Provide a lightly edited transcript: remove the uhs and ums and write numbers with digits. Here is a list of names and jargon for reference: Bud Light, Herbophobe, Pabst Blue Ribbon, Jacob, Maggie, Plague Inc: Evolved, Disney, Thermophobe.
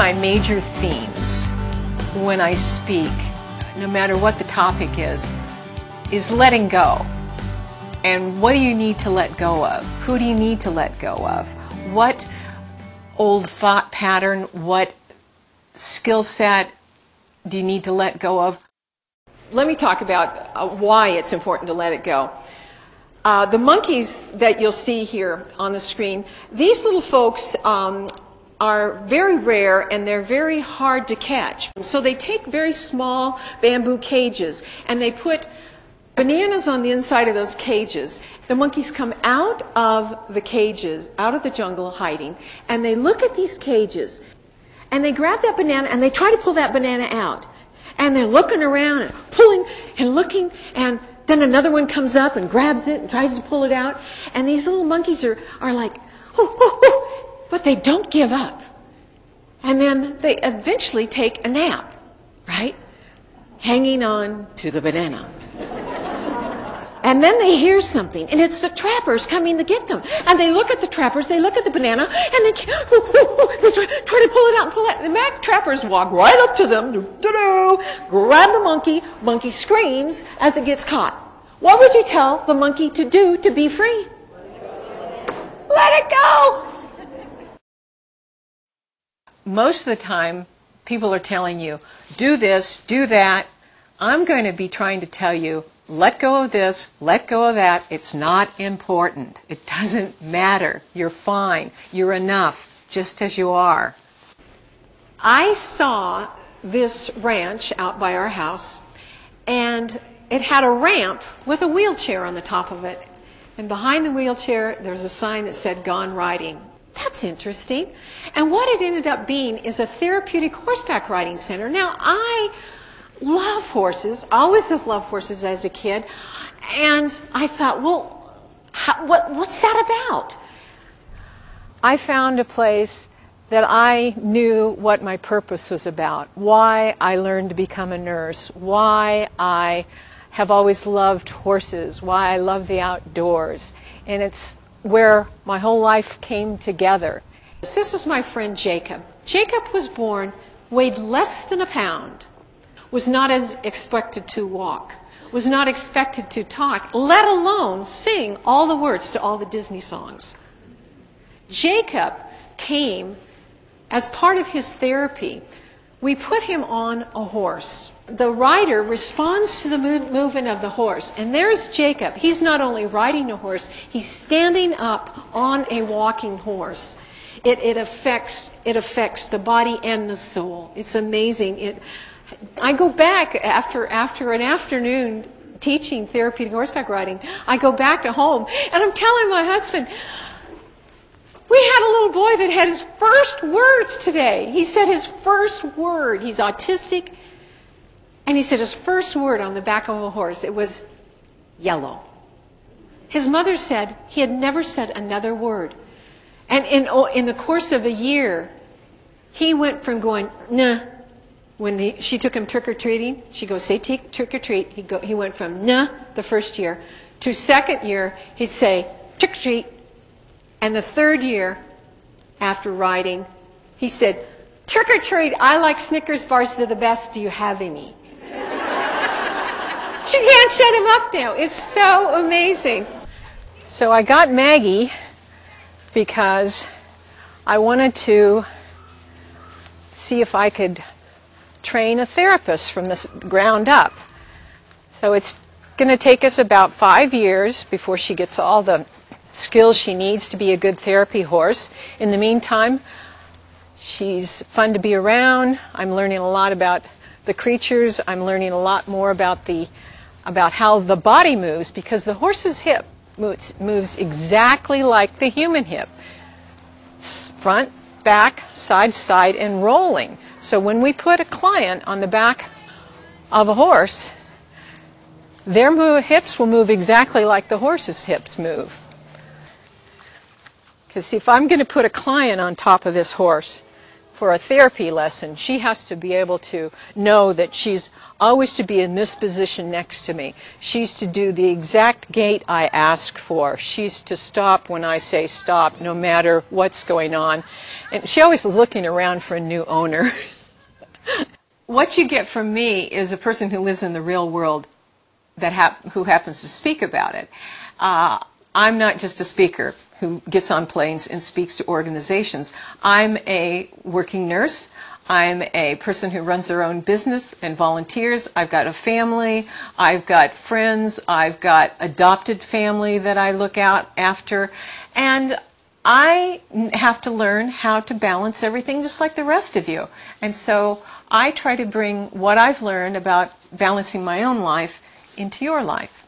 my major themes when I speak, no matter what the topic is letting go. And what do you need to let go of? Who do you need to let go of? What old thought pattern, what skill set do you need to let go of? Let me talk about why it's important to let it go. The monkeys that you'll see here on the screen, these little folks are very rare and they're very hard to catch. So they take very small bamboo cages and they put bananas on the inside of those cages. The monkeys come out of the cages, out of the jungle hiding, and they look at these cages and they grab that banana and they try to pull that banana out. And they're looking around and pulling and looking, and then another one comes up and grabs it and tries to pull it out. And these little monkeys are like, oh, oh, oh, but they don't give up. And then they eventually take a nap, right? Hanging on to the banana. And then they hear something, and it's the trappers coming to get them. And they look at the trappers, they look at the banana, and they try to pull it out and pull it out. And the trappers walk right up to them, grab the monkey. Monkey screams as it gets caught. What would you tell the monkey to do to be free? Let it go! Most of the time, people are telling you, do this, do that. I'm going to be trying to tell you, let go of this, let go of that. It's not important. It doesn't matter. You're fine. You're enough, just as you are. I saw this ranch out by our house, and it had a ramp with a wheelchair on the top of it. And behind the wheelchair, there's a sign that said, "Gone Riding." That's interesting. And what it ended up being is a therapeutic horseback riding center. Now, I love horses, always have loved horses as a kid, and I thought, well, what's that about? I found a place that I knew what my purpose was about, why I learned to become a nurse, why I have always loved horses, why I love the outdoors, and it's where my whole life came together. This is my friend Jacob. Jacob was born, weighed less than a pound, was not as expected to walk, was not expected to talk, let alone sing all the words to all the Disney songs. Jacob came as part of his therapy. We put him on a horse. The rider responds to the movement of the horse, and there's Jacob. He's not only riding a horse, he's standing up on a walking horse. It affects the body and the soul. It's amazing. I go back after an afternoon teaching therapeutic horseback riding. I go back to home and I'm telling my husband, we had a little boy that had his first words today. He said his first word. He's autistic. And he said his first word on the back of a horse. It was yellow. His mother said he had never said another word. And in the course of a year, he went from going, nah. When she took him trick-or-treating, she goes, say trick-or-treat. He went from nah the first year to second year, he'd say trick-or-treat. And the third year, after riding, he said, trick-or-treat, I like Snickers bars, they're the best, do you have any? She can't shut him up now. It's so amazing. So I got Maggie because I wanted to see if I could train a therapist from the ground up. So it's going to take us about 5 years before she gets all the skills she needs to be a good therapy horse. In the meantime, she's fun to be around. I'm learning a lot about the creatures. I'm learning a lot more about how the body moves, because the horse's hip moves exactly like the human hip. It's front, back, side, side, and rolling. So when we put a client on the back of a horse, their hips will move exactly like the horse's hips move. Because if I'm going to put a client on top of this horse, for a therapy lesson, she has to be able to know that she's always to be in this position next to me. She's to do the exact gait I ask for. She's to stop when I say stop, no matter what's going on. And she's always looking around for a new owner. What you get from me is a person who lives in the real world that who happens to speak about it. I'm not just a speaker who gets on planes and speaks to organizations. I'm a working nurse. I'm a person who runs their own business and volunteers. I've got a family. I've got friends. I've got adopted family that I look out after. And I have to learn how to balance everything just like the rest of you. And so I try to bring what I've learned about balancing my own life into your life.